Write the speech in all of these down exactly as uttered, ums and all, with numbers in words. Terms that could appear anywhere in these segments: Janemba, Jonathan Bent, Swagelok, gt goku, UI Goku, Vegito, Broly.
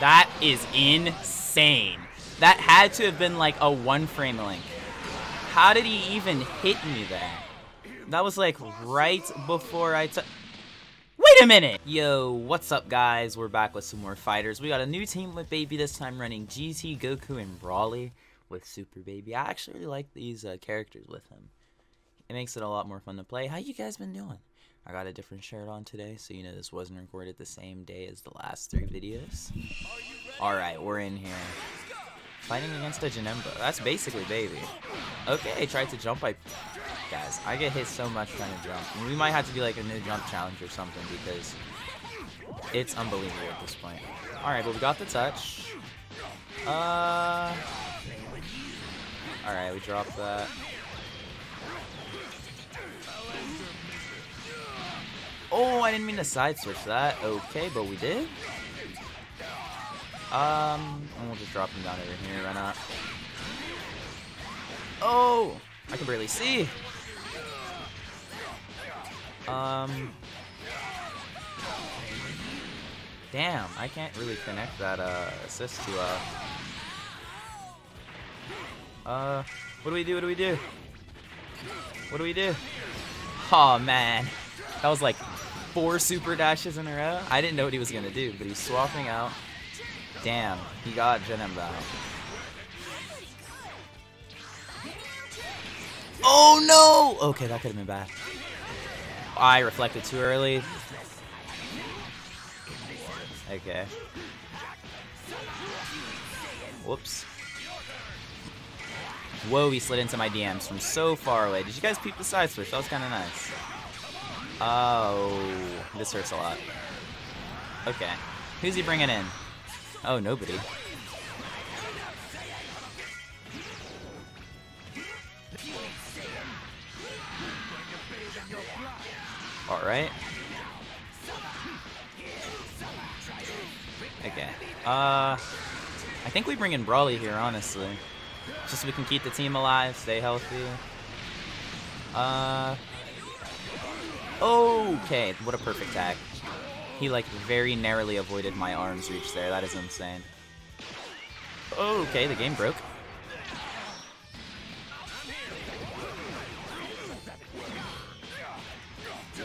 That is insane. That had to have been like a one frame link. How did he even hit me there? That was like right before I took... Wait a minute! Yo, what's up guys? We're back with some more fighters. We got a new team with Baby this time, running G T, Goku, and Broly with Super Baby. I actually really like these uh, characters with him. It makes it a lot more fun to play. How you guys been doing? I got a different shirt on today, so you know this wasn't recorded the same day as the last three videos. Alright, we're in here. Fighting against a Janemba. That's basically Baby. Okay, tried to jump. I... Guys, I get hit so much trying to jump. We might have to do like a new jump challenge or something because it's unbelievable at this point. Alright, but we got the touch. Uh... Alright, we dropped that. Oh, I didn't mean to side switch that. Okay, but we did. Um, and we'll just drop him down over here. Why not? Oh, I can barely see. Um, damn, I can't really connect that uh, assist to uh. Uh, what do we do? What do we do? What do we do? Oh man, that was like four super dashes in a row. I didn't know what he was gonna do, but he's swapping out. Damn, he got Janemba. Oh no! Okay, that could have been bad. I reflected too early. Okay. Whoops. Whoa, he slid into my D Ms from so far away. Did you guys peep the side switch? That was kind of nice. Oh, this hurts a lot. Okay, who's he bringing in? Oh, nobody. All right. Okay. Uh, I think we bring in Broly here, honestly. Just so we can keep the team alive, stay healthy. Uh. Okay, what a perfect tag. He, like, very narrowly avoided my arm's reach there. That is insane. Okay, the game broke.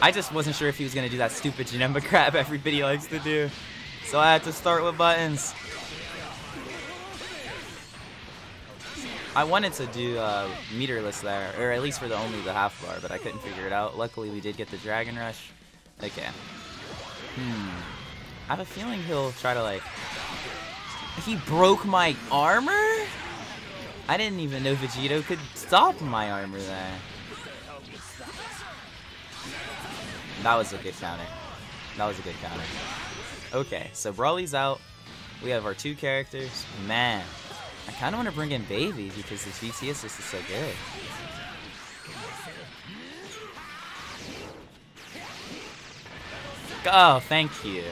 I just wasn't sure if he was going to do that stupid Janemba crap everybody likes to do. So I had to start with buttons. I wanted to do uh, meterless there, or at least for the only the half bar, but I couldn't figure it out. Luckily, we did get the Dragon Rush. Okay. Hmm. I have a feeling he'll try to like... He broke my armor? I didn't even know Vegito could stop my armor there. That was a good counter. That was a good counter. Okay, so Broly's out. We have our two characters. Man, I kind of want to bring in Baby because the G T assist is so good. Oh, thank you.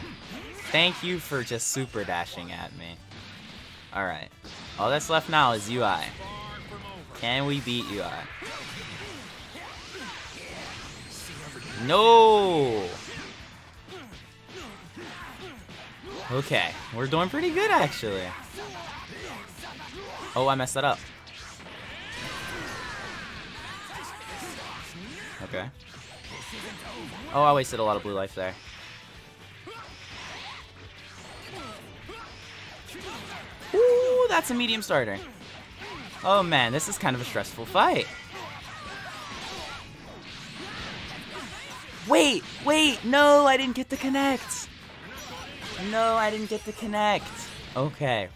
Thank you for just super dashing at me. Alright. All that's left now is U I. Can we beat U I? No! Okay. We're doing pretty good, actually. Oh, I messed that up. Okay. Oh, I wasted a lot of blue life there. Ooh, that's a medium starter. Oh man, this is kind of a stressful fight. Wait, wait, no, I didn't get the connect. No, I didn't get the connect. Okay.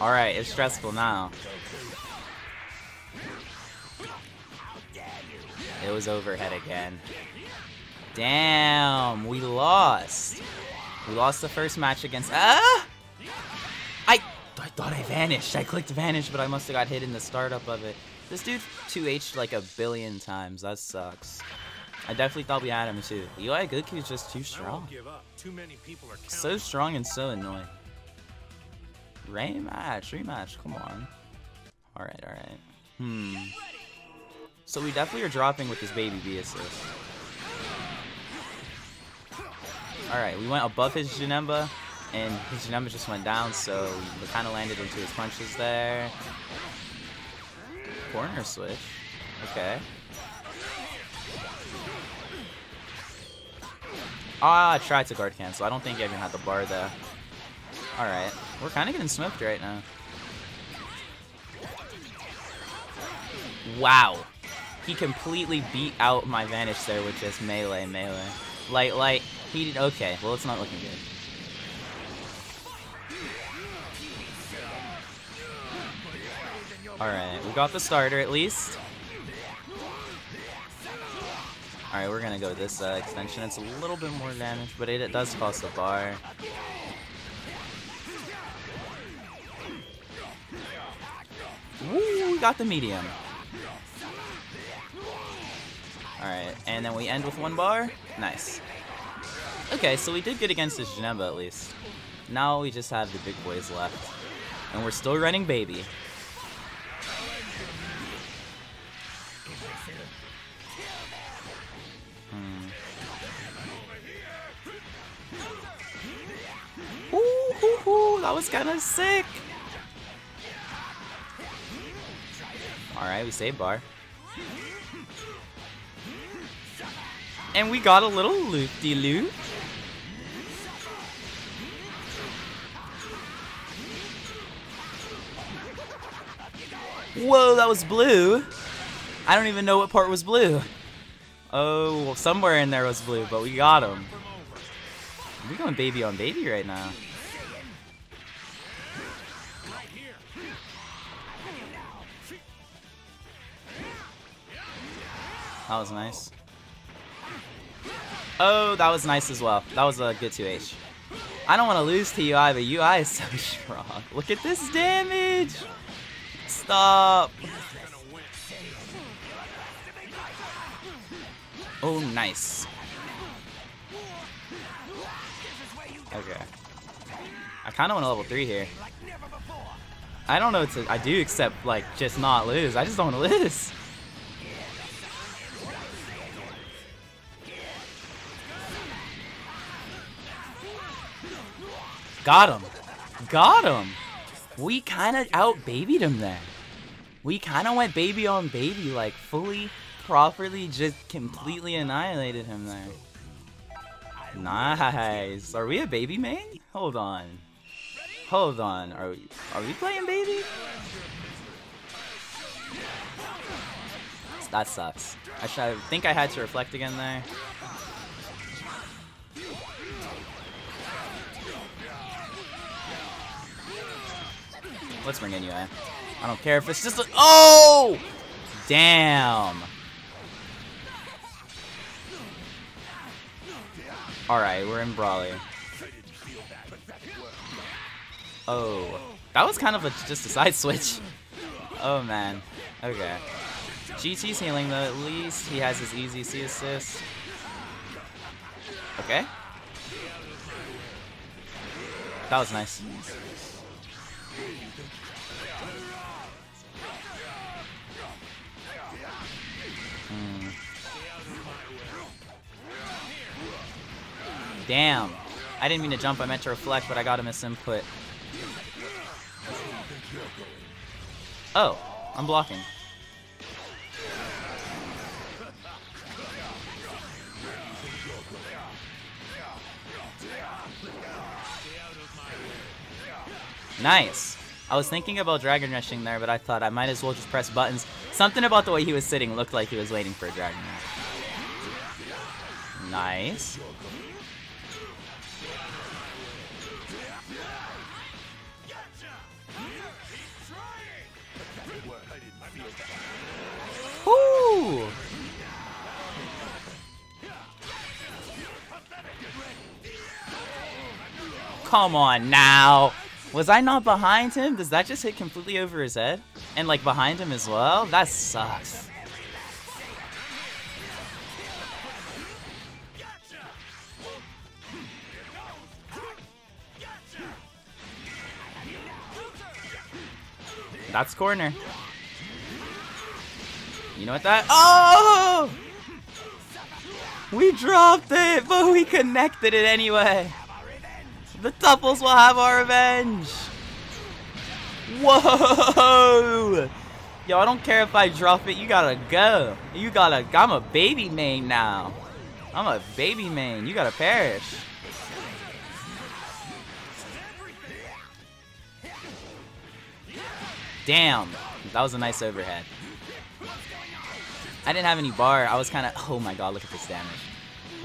Alright, it's stressful now. It was overhead again. Damn, we lost. We lost the first match against... Ah! I, I thought I vanished. I clicked vanish, but I must have got hit in the startup of it. This dude two H'd like a billion times. That sucks. I definitely thought we had him too. U I Goku is just too strong. Too many people are so strong and so annoying. Rematch, rematch, come on. Alright, alright. Hmm. So we definitely are dropping with this Baby B assist. Alright, we went above his Janemba, and his Janemba just went down, so we kind of landed into his punches there. Corner switch. Okay. Ah, I tried to guard cancel. I don't think I even had the bar, though. Alright. We're kind of getting smoked right now. Wow. He completely beat out my vanish there with just melee, melee. Light, light. He did. Okay. Well, it's not looking good. Alright, we got the starter at least. Alright, we're gonna go this uh, extension. It's a little bit more damage, but it, it does cost the bar. Woo, we got the medium. Alright, and then we end with one bar. Nice. Okay, so we did good against this Janemba at least. Now we just have the big boys left. And we're still running baby. That was kind of sick. Alright, we saved bar. And we got a little loop-de-loop. Whoa, that was blue. I don't even know what part was blue. Oh, well, somewhere in there was blue, but we got him. We're going baby on baby right now. That was nice. Oh, that was nice as well. That was a good two H. I don't want to lose to U I, but U I is so strong. Look at this damage! Stop! Oh, nice. Okay. I kind of want to level three here. I don't know what to... I do except, like, just not lose. I just don't want to lose. Got him. Got him. We kind of out-babied him there. We kind of went baby on baby, like fully, properly, just completely annihilated him there. Nice. Are we a baby main? Hold on. Hold on. Are we, are we playing baby? That sucks. I, should, I think I had to reflect again there. Let's bring in U I. I don't care if it's just a- Oh! Damn. Alright, we're in Broly. Oh. That was kind of a, just a side switch. Oh, man. Okay. G T's healing, though, at least. He has his easy C assist. Okay. That was nice. Mm. Damn. I didn't mean to jump, I meant to reflect, but I got a misinput. Oh, I'm blocking. Nice. I was thinking about Dragon Rushing there, but I thought I might as well just press buttons. Something about the way he was sitting looked like he was waiting for a Dragon Rush. Nice. Ooh! Come on now! Was I not behind him? Does that just hit completely over his head? And like behind him as well? That sucks. That's corner. You know what that? Oh! We dropped it, but we connected it anyway. The Tupples will have our revenge. Whoa! Yo, I don't care if I drop it. You gotta go. You gotta. I'm a baby main now. I'm a baby main. You gotta perish. Damn. That was a nice overhead. I didn't have any bar. I was kind of. Oh my god, look at this damage.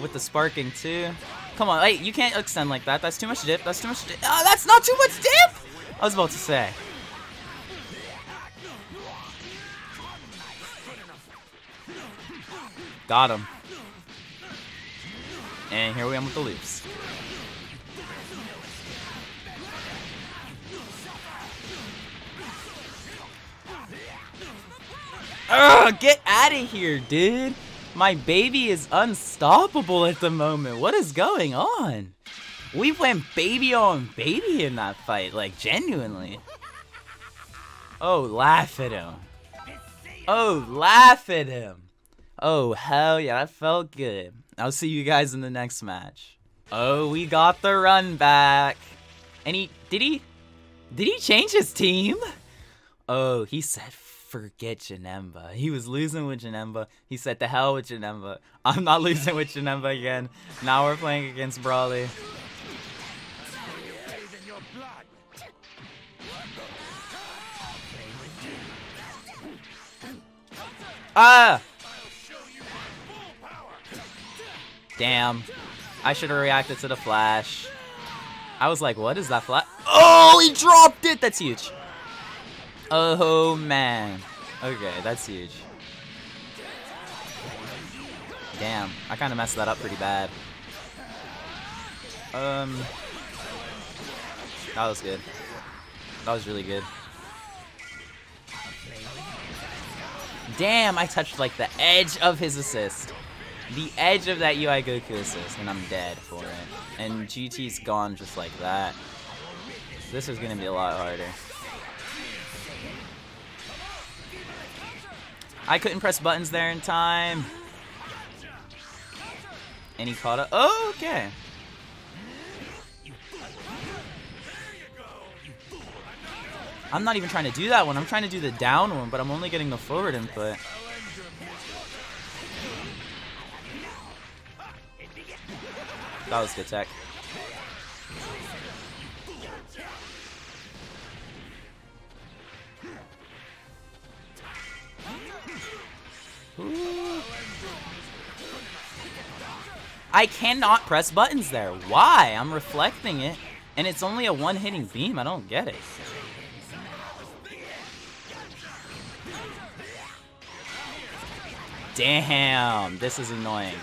With the sparking, too. Come on. Wait, you can't extend like that. That's too much dip. That's too much dip. Oh, that's not too much dip! I was about to say. Got him. And here we are with the loops. Ugh, get out of here, dude. My baby is unstoppable at the moment. What is going on? We went baby on baby in that fight, like genuinely. Oh, laugh at him. Oh, laugh at him. Oh, hell yeah, that felt good. I'll see you guys in the next match. Oh, we got the run back. And he, did he, did he change his team? Oh, he said, forget Janemba. He was losing with Janemba. He said, to hell with Janemba. I'm not losing with Janemba again. Now we're playing against Broly. Ah! Damn. I should have reacted to the flash. I was like, what is that flash? Oh, he dropped it! That's huge. Oh, man. Okay, that's huge. Damn, I kind of messed that up pretty bad. Um, that was good. That was really good. Damn, I touched, like, the edge of his assist. The edge of that U I Goku assist, and I'm dead for it. And G T's gone just like that. This is going to be a lot harder. I couldn't press buttons there in time. And he caught up. Oh, okay. I'm not even trying to do that one. I'm trying to do the down one, but I'm only getting the forward input. That was good tech. Ooh. I cannot press buttons there. Why? I'm reflecting it, and it's only a one-hitting beam. I don't get it. Damn, this is annoying.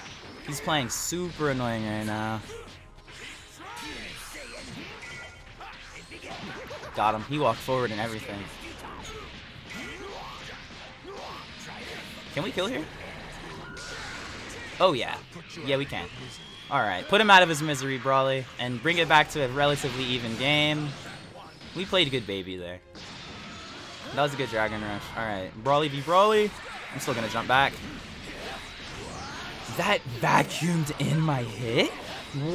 He's playing super annoying right now. Got him. He walked forward and everything. Can we kill here? Oh, yeah. Yeah, we can. All right. Put him out of his misery, Broly, and bring it back to a relatively even game. We played a good baby there. That was a good Dragon Rush. All right. Broly v. Broly. I'm still going to jump back. That vacuumed in my hit?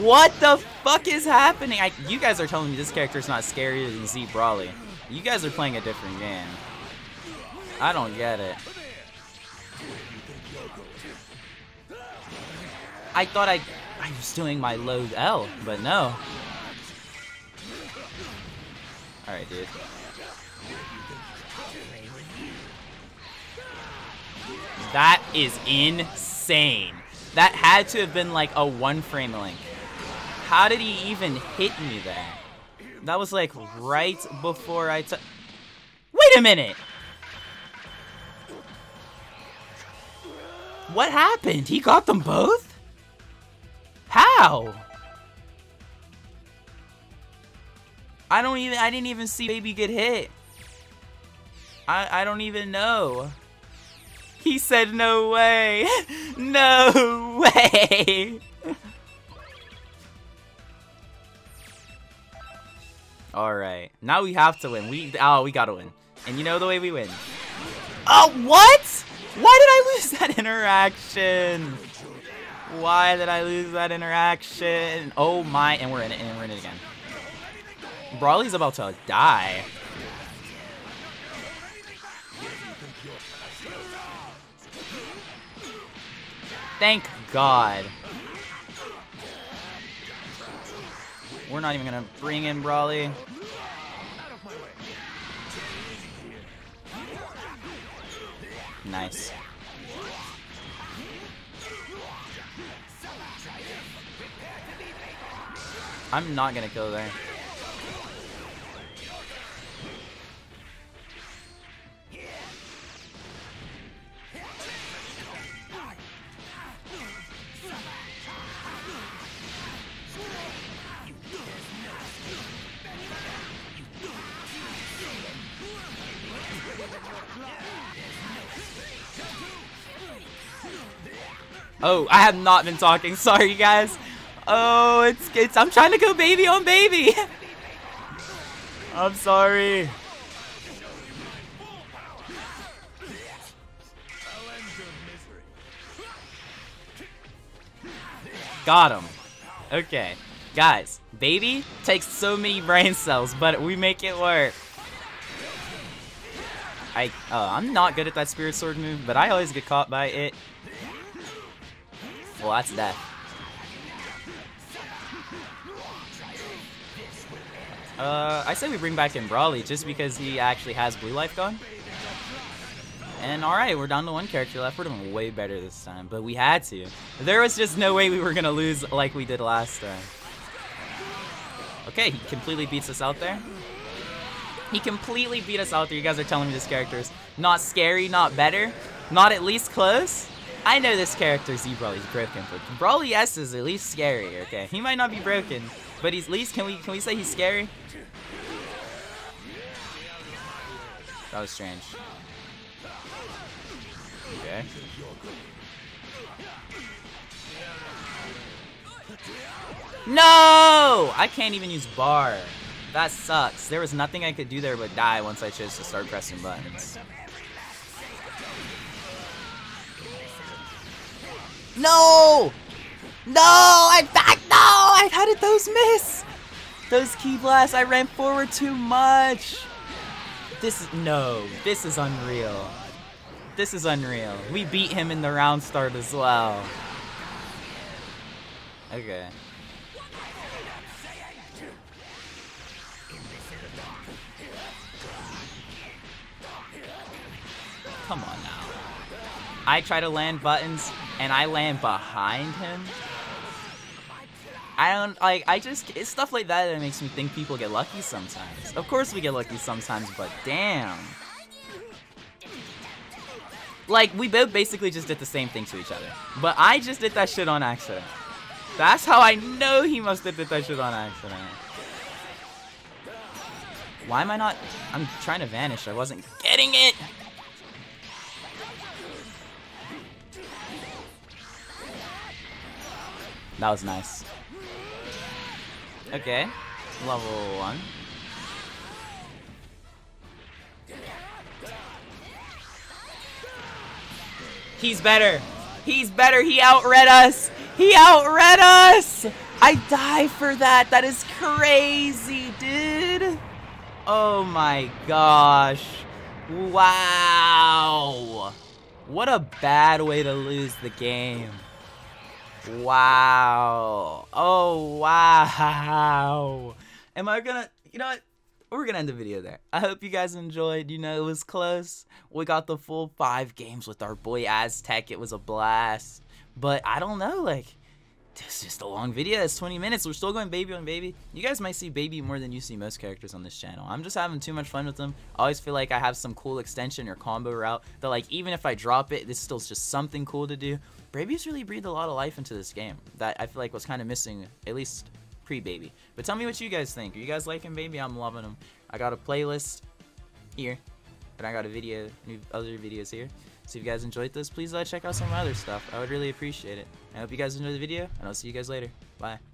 What the fuck is happening? I, you guys are telling me this character's not scarier than Z Broly. You guys are playing a different game. I don't get it. I thought I, I was doing my low L, but no. Alright, dude. That is insane. That had to have been like a one frame link. How did he even hit me there? That was like right before I took. Wait a minute! What happened? He got them both? How? I don't even, I didn't even see baby get hit. I, I don't even know. He said no way. No way. All right, now we have to win. We, oh, we gotta win. And you know the way we win. Oh, what? Why did I lose that interaction? Why did I lose that interaction? Oh my, and we're in it, and we're in it again. Broly's about to die. Thank God. We're not even gonna bring in Broly. Nice. I'm not gonna kill there. Oh, I have not been talking. Sorry, guys. Oh, it's it's. I'm trying to go baby on baby. I'm sorry. Got him. Okay, guys. Baby takes so many brain cells, but we make it work. I. Uh, I'm not good at that spirit sword move, but I always get caught by it. Well, that's death. Uh, I say we bring back in Broly just because he actually has blue life gone. And alright, we're down to one character left. We're doing way better this time, but we had to. There was just no way we were going to lose like we did last time. Okay, he completely beats us out there. He completely beat us out there. You guys are telling me this character is not scary, not better, not at least close. I know this character Z Broly's broken, but Broly S is at least scary, okay? He might not be broken, but he's at least, can we can we say he's scary? That was strange. Okay. No! I can't even use bar. That sucks. There was nothing I could do there but die once I chose to start pressing buttons. No! No! I backed! No! I how did those miss? Those key blasts, I ran forward too much. This is no, this is unreal. This is unreal. We beat him in the round start as well. Okay. Come on now. I try to land buttons. And I land behind him. I don't like. I just it's stuff like that that makes me think people get lucky sometimes. Of course we get lucky sometimes, but damn. Like we both basically just did the same thing to each other, but I just did that shit on accident. That's how I know he must have did that shit on accident. Why am I not? I'm trying to vanish. I wasn't getting it. That was nice. Okay, level one. He's better. He's better. He outread us. He outread us. I die for that. That is crazy, dude. Oh my gosh. Wow. What a bad way to lose the game. Wow. Oh, wow. Am I gonna, you know what? We're gonna end the video there. I hope you guys enjoyed. You know, it was close. We got the full five games with our boy Aztec. It was a blast. But I don't know, like, it's just a long video. It's twenty minutes. We're still going baby on baby. You guys might see baby more than you see most characters on this channel. I'm just having too much fun with them. I always feel like I have some cool extension or combo route that, like, even if I drop it, this still is just something cool to do. Baby's really breathed a lot of life into this game that I feel like was kind of missing, at least pre-baby. But tell me what you guys think. Are you guys liking baby? I'm loving them. I got a playlist here, and I got a video, new other videos here. So if you guys enjoyed this, please uh, check out some of my other stuff. I would really appreciate it. I hope you guys enjoyed the video, and I'll see you guys later. Bye.